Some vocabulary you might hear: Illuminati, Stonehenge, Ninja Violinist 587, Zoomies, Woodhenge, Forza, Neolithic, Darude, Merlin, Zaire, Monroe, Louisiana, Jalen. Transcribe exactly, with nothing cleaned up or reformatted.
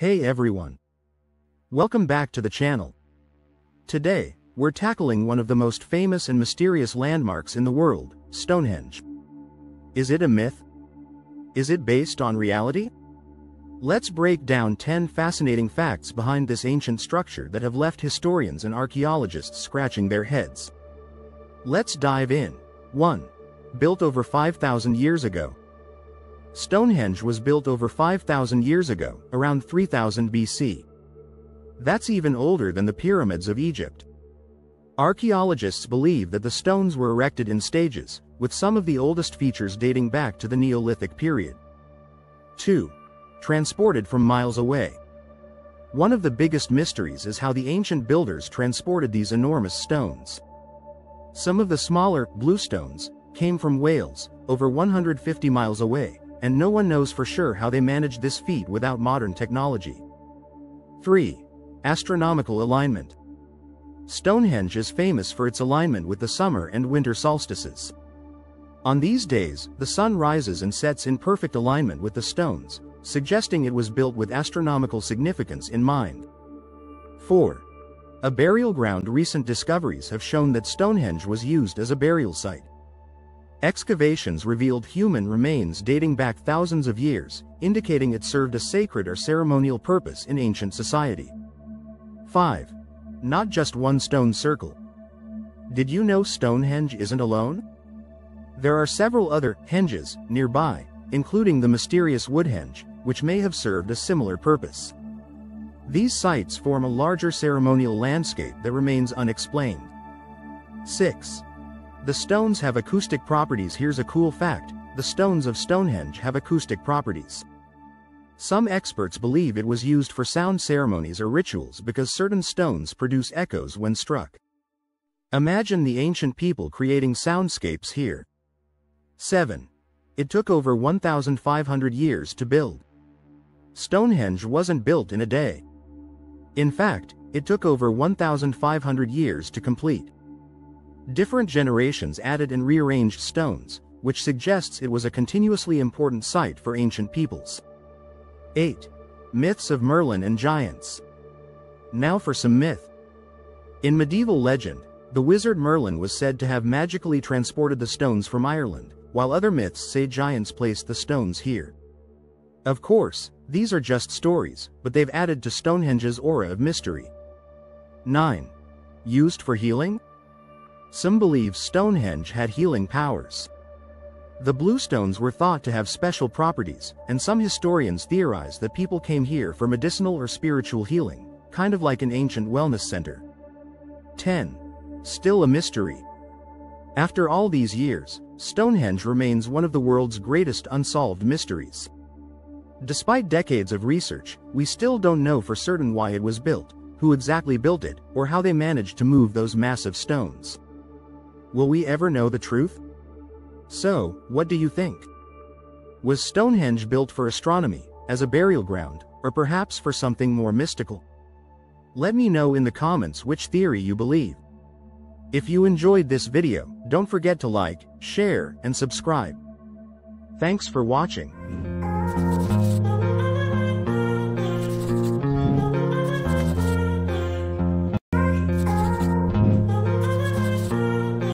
Hey everyone! Welcome back to the channel. Today, we're tackling one of the most famous and mysterious landmarks in the world, Stonehenge. Is it a myth? Is it based on reality? Let's break down ten fascinating facts behind this ancient structure that have left historians and archaeologists scratching their heads. Let's dive in. one. Built over five thousand years ago. Stonehenge was built over five thousand years ago, around three thousand B C. That's even older than the pyramids of Egypt. Archaeologists believe that the stones were erected in stages, with some of the oldest features dating back to the Neolithic period. two. Transported from miles away. One of the biggest mysteries is how the ancient builders transported these enormous stones. Some of the smaller, blue stones, came from Wales, over one hundred fifty miles away, and no one knows for sure how they managed this feat without modern technology. three. Astronomical alignment. Stonehenge is famous for its alignment with the summer and winter solstices. On these days, the sun rises and sets in perfect alignment with the stones, suggesting it was built with astronomical significance in mind. four. A burial ground. Recent discoveries have shown that Stonehenge was used as a burial site. Excavations revealed human remains dating back thousands of years, indicating it served a sacred or ceremonial purpose in ancient society. five. Not just one stone circle. Did you know Stonehenge isn't alone? There are several other henges nearby, including the mysterious Woodhenge, which may have served a similar purpose. These sites form a larger ceremonial landscape that remains unexplained. six. The stones have acoustic properties. Here's a cool fact: the stones of Stonehenge have acoustic properties. Some experts believe it was used for sound ceremonies or rituals because certain stones produce echoes when struck. Imagine the ancient people creating soundscapes here. seven. It took over one thousand five hundred years to build. Stonehenge wasn't built in a day. In fact, it took over one thousand five hundred years to complete. Different generations added and rearranged stones, which suggests it was a continuously important site for ancient peoples. eight. Myths of Merlin and giants. Now for some myth. In medieval legend, the wizard Merlin was said to have magically transported the stones from Ireland, while other myths say giants placed the stones here. Of course, these are just stories, but they've added to Stonehenge's aura of mystery. nine. Used for healing? Some believe Stonehenge had healing powers. The blue stones were thought to have special properties, and some historians theorize that people came here for medicinal or spiritual healing, kind of like an ancient wellness center. ten. Still a mystery. After all these years, Stonehenge remains one of the world's greatest unsolved mysteries. Despite decades of research, we still don't know for certain why it was built, who exactly built it, or how they managed to move those massive stones. Will we ever know the truth? So, what do you think? Was Stonehenge built for astronomy, as a burial ground, or perhaps for something more mystical? Let me know in the comments which theory you believe. If you enjoyed this video, don't forget to like, share, and subscribe. Thanks for watching.